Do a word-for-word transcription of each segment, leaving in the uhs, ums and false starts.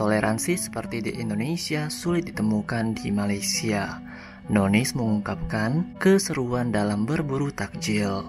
Toleransi seperti di Indonesia sulit ditemukan di Malaysia. Nonis mengungkapkan keseruan dalam berburu takjil.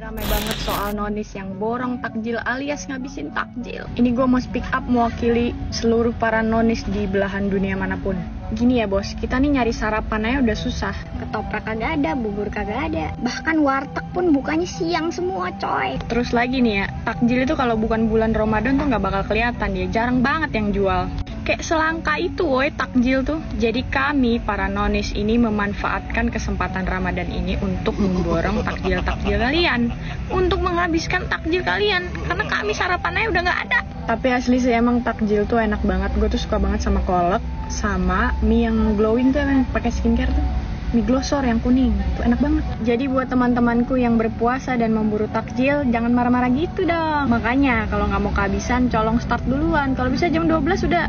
Rame banget soal Nonis yang borong takjil alias ngabisin takjil. Ini gue mau speak up mewakili seluruh para Nonis di belahan dunia manapun. Gini ya bos, kita nih nyari sarapan aja udah susah. Ketoprak kagak ada, bubur kagak ada. Bahkan warteg pun bukanya siang semua coy. Terus lagi nih ya, takjil itu kalau bukan bulan Ramadan tuh gak bakal kelihatan ya. Jarang banget yang jual. Kayak selangka itu woy takjil tuh. Jadi kami para Nonis ini memanfaatkan kesempatan Ramadan ini untuk memborong takjil-takjil kalian. Untuk menghabiskan takjil kalian. Karena kami sarapannya udah gak ada. Tapi asli sih emang takjil tuh enak banget. Gue tuh suka banget sama kolek. Sama mie yang glowing tuh yang pakai skincare tuh, mie glosor yang kuning tuh enak banget. Jadi buat teman-temanku yang berpuasa dan memburu takjil, jangan marah-marah gitu dong. Makanya kalau nggak mau kehabisan, colong start duluan. Kalau bisa jam dua belas sudah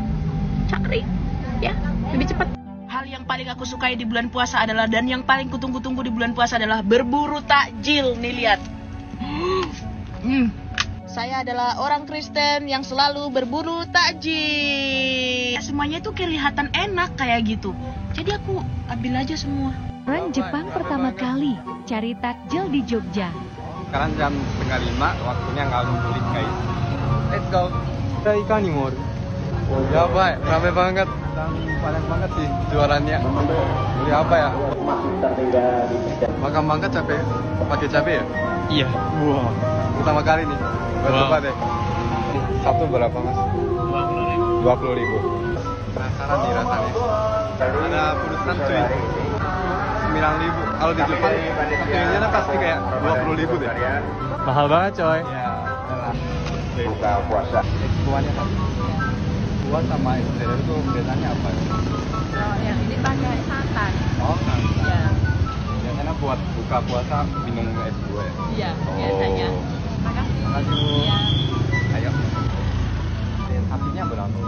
cari ya, lebih cepat. Hal yang paling aku sukai di bulan puasa adalah, dan yang paling kutunggu-tunggu di bulan puasa adalah berburu takjil. Nih lihat. hmm. Saya adalah orang Kristen yang selalu berburu takjil. Semuanya itu kelihatan enak kayak gitu. Jadi aku ambil aja semua. Orang Jepang pertama kali cari takjil di Jogja. Sekarang jam setengah lima, waktunya nggak ngumpulin guys. Let's go. Kita ikan imor. Oh ya baik, ramai banget. Banyak banget sih jualannya. Beli apa ya? Makan banget cabai. Pakai cabai ya? Iya. Wow. Pertama kali nih. Berapa deh? Satu berapa mas? dua puluh ribu. Penasaran nih rasanya. Ada perusahaan cuy. sembilan ribu. Kalau di Jepang, kayaknya pasti kayak dua puluh ribu deh. Mahal banget coy. Iya. Buka puasa. Tuannya kan? Tuan sama istri itu bedanya apa? Oh, yang ini pakai santan. Oh, santan. Iya. Yang enak buat buka puasa minum es buah ya? Iya, biasanya. Makasih. Ayo. Apinya berapa?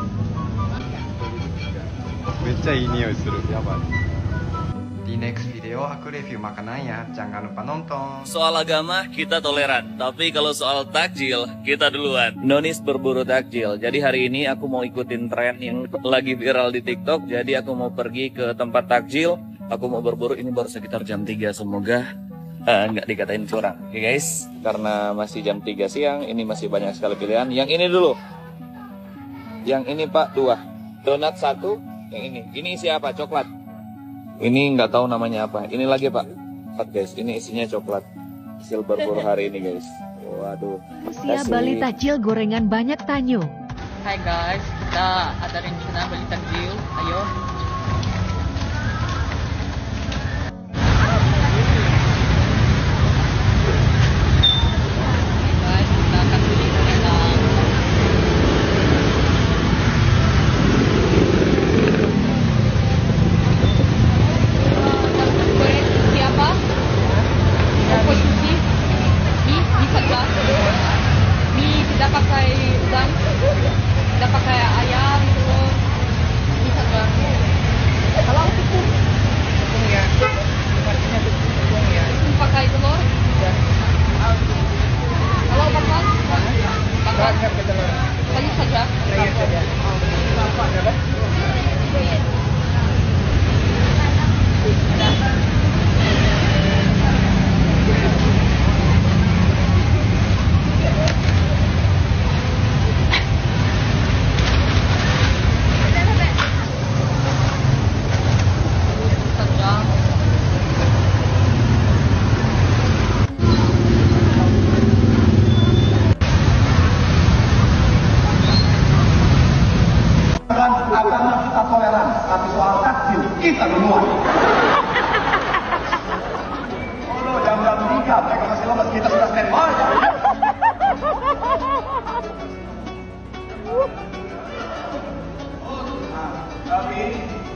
Di next video aku review makanannya, jangan lupa nonton. Soal agama kita toleran, tapi kalau soal takjil kita duluan. Nonis berburu takjil. Jadi hari ini aku mau ikutin tren yang lagi viral di TikTok. Jadi aku mau pergi ke tempat takjil. Aku mau berburu, ini baru sekitar jam tiga. Semoga Uh, nggak dikatain curang, oke okay, guys. Karena masih jam tiga siang, ini masih banyak sekali pilihan. Yang ini dulu. Yang ini pak, dua. Donat satu, yang ini. Ini isi apa? Coklat. Ini nggak tahu namanya apa. Ini lagi pak, empat guys. Ini isinya coklat. Silver bowl hari ini guys. Waduh. Usia Bali takjil gorengan banyak tanyo. Hai guys, kita ada rencana beli takjil. Ayo.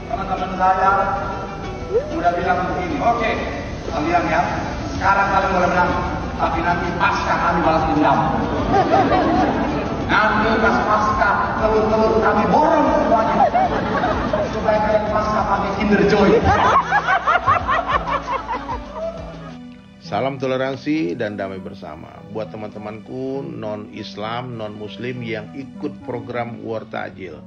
Teman-teman saya udah bilang begini, oke kalian ya, sekarang kalian boleh menang, tapi nanti pasca kami balas dendam. Nanti pas pasca telur-telur kami borong semuanya supaya kalian pasca kami Kinder Joy. Salam toleransi dan damai bersama buat teman-temanku non-Islam, non-Muslim yang ikut program War Takjil.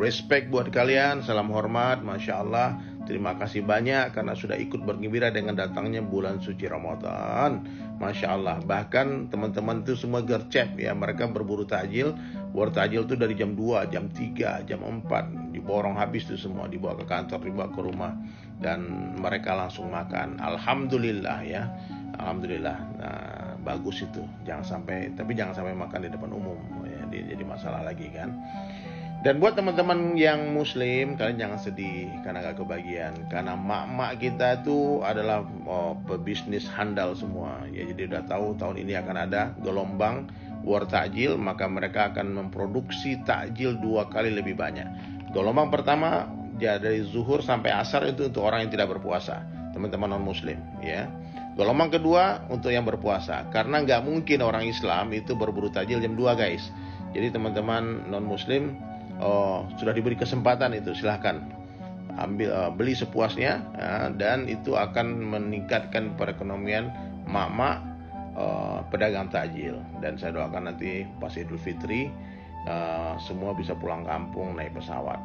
Respect buat kalian, salam hormat, Masya Allah. Terima kasih banyak karena sudah ikut bergembira dengan datangnya bulan suci Ramadan. Masya Allah, bahkan teman-teman itu semua gercep ya. Mereka berburu takjil, War Takjil itu dari jam dua, jam tiga, jam empat. Diborong habis itu semua, dibawa ke kantor, dibawa ke rumah. Dan mereka langsung makan. Alhamdulillah ya. Alhamdulillah, nah, bagus itu. Jangan sampai, tapi jangan sampai makan di depan umum, ya, jadi masalah lagi kan. Dan buat teman-teman yang Muslim, kalian jangan sedih karena gak kebagian. Karena mak-mak kita itu adalah oh, pebisnis handal semua. Ya, jadi udah tahu tahun ini akan ada gelombang war takjil, maka mereka akan memproduksi takjil dua kali lebih banyak. Gelombang pertama ya, dari zuhur sampai asar itu untuk orang yang tidak berpuasa, teman-teman non-Muslim, ya. Gelombang kedua untuk yang berpuasa, karena nggak mungkin orang Islam itu berburu takjil jam dua, guys. Jadi teman-teman non-Muslim oh, sudah diberi kesempatan itu, silahkan ambil, uh, beli sepuasnya, ya, dan itu akan meningkatkan perekonomian mak-mak uh, pedagang takjil. Dan saya doakan nanti pas Idul Fitri uh, semua bisa pulang kampung naik pesawat,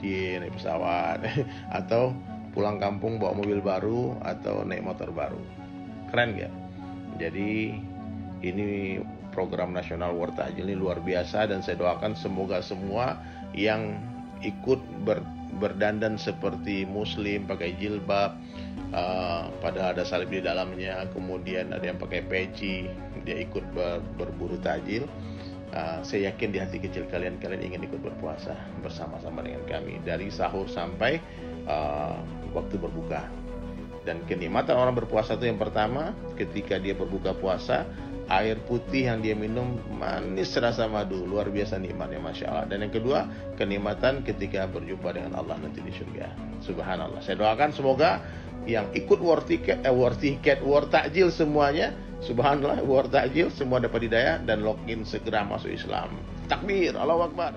Cie, naik pesawat atau pulang kampung bawa mobil baru atau naik motor baru. Keren gak? Jadi ini program nasional War Takjil ini luar biasa, dan saya doakan semoga semua yang ikut ber, berdandan seperti Muslim, pakai jilbab, uh, padahal ada salib di dalamnya, kemudian ada yang pakai peci, dia ikut ber, berburu takjil. Uh, saya yakin di hati kecil kalian, kalian ingin ikut berpuasa bersama-sama dengan kami dari sahur sampai uh, waktu berbuka. Dan kenikmatan orang berpuasa itu yang pertama, ketika dia berbuka puasa, air putih yang dia minum manis rasa madu, luar biasa nikmatnya, Masya Allah. Dan yang kedua, kenikmatan ketika berjumpa dengan Allah nanti di surga. Subhanallah. Saya doakan semoga yang ikut war ticket, eh, war ticket, war takjil semuanya, subhanallah, war takjil semua dapat hidayah dan login segera masuk Islam. Takbir, Allahu Akbar.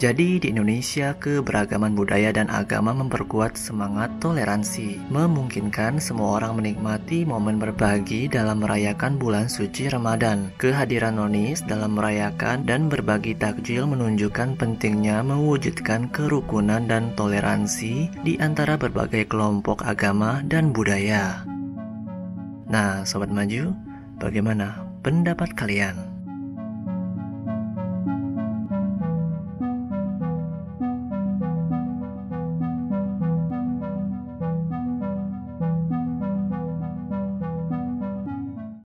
Jadi di Indonesia, keberagaman budaya dan agama memperkuat semangat toleransi, memungkinkan semua orang menikmati momen berbagi dalam merayakan bulan suci Ramadan. Kehadiran Nonis dalam merayakan dan berbagi takjil menunjukkan pentingnya mewujudkan kerukunan dan toleransi di antara berbagai kelompok agama dan budaya. Nah, Sobat Maju, bagaimana pendapat kalian?